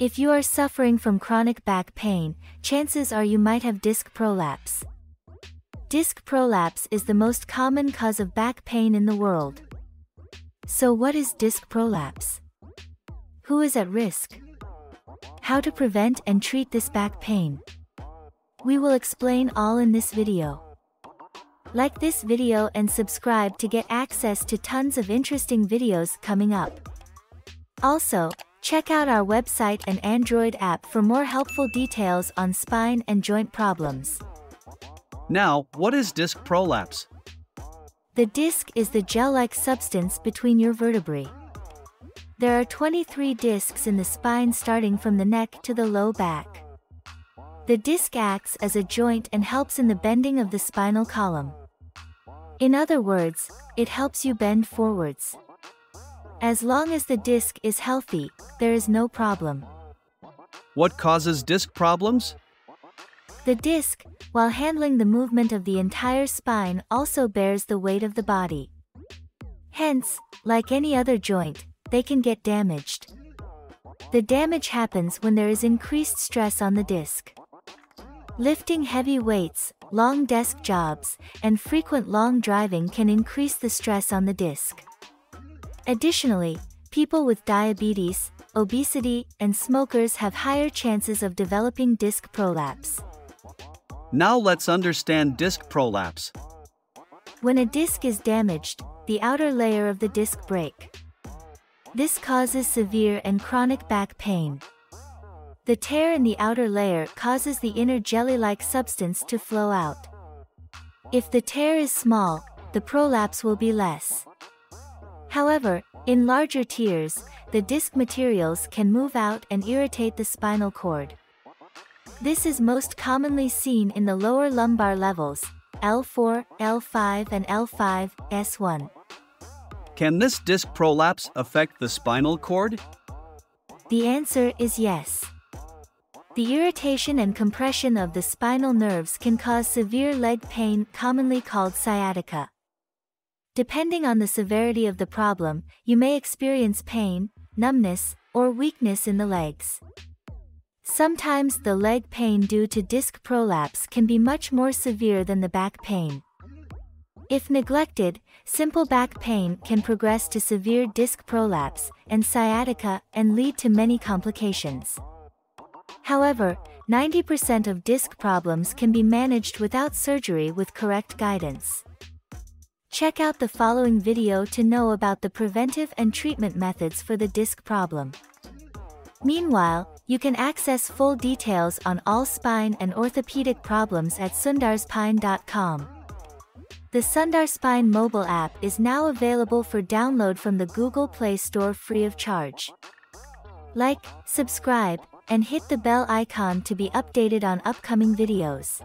If you are suffering from chronic back pain, chances are you might have disc prolapse. Disc prolapse is the most common cause of back pain in the world. So what is disc prolapse? Who is at risk? How to prevent and treat this back pain? We will explain all in this video. Like this video and subscribe to get access to tons of interesting videos coming up. Also, check out our website and Android app for more helpful details on spine and joint problems. Now, what is disc prolapse? The disc is the gel-like substance between your vertebrae. There are 23 discs in the spine starting from the neck to the low back. The disc acts as a joint and helps in the bending of the spinal column. In other words, it helps you bend forwards. As long as the disc is healthy, there is no problem. What causes disc problems? The disc, while handling the movement of the entire spine, also bears the weight of the body. Hence, like any other joint, they can get damaged. The damage happens when there is increased stress on the disc. Lifting heavy weights, long desk jobs, and frequent long driving can increase the stress on the disc. Additionally, people with diabetes, obesity, and smokers have higher chances of developing disc prolapse. Now let's understand disc prolapse. When a disc is damaged, the outer layer of the disc breaks. This causes severe and chronic back pain. The tear in the outer layer causes the inner jelly-like substance to flow out. If the tear is small, the prolapse will be less. However, in larger tears, the disc materials can move out and irritate the spinal cord. This is most commonly seen in the lower lumbar levels, L4, L5 and L5S1. Can this disc prolapse affect the spinal cord? The answer is yes. The irritation and compression of the spinal nerves can cause severe leg pain, commonly called sciatica. Depending on the severity of the problem, you may experience pain, numbness, or weakness in the legs. Sometimes the leg pain due to disc prolapse can be much more severe than the back pain. If neglected, simple back pain can progress to severe disc prolapse and sciatica and lead to many complications. However, 90% of disc problems can be managed without surgery with correct guidance. Check out the following video to know about the preventive and treatment methods for the disc problem. Meanwhile, you can access full details on all spine and orthopedic problems at SundarSpine.com. The Sundar Spine mobile app is now available for download from the Google Play Store free of charge. Like, subscribe, and hit the bell icon to be updated on upcoming videos.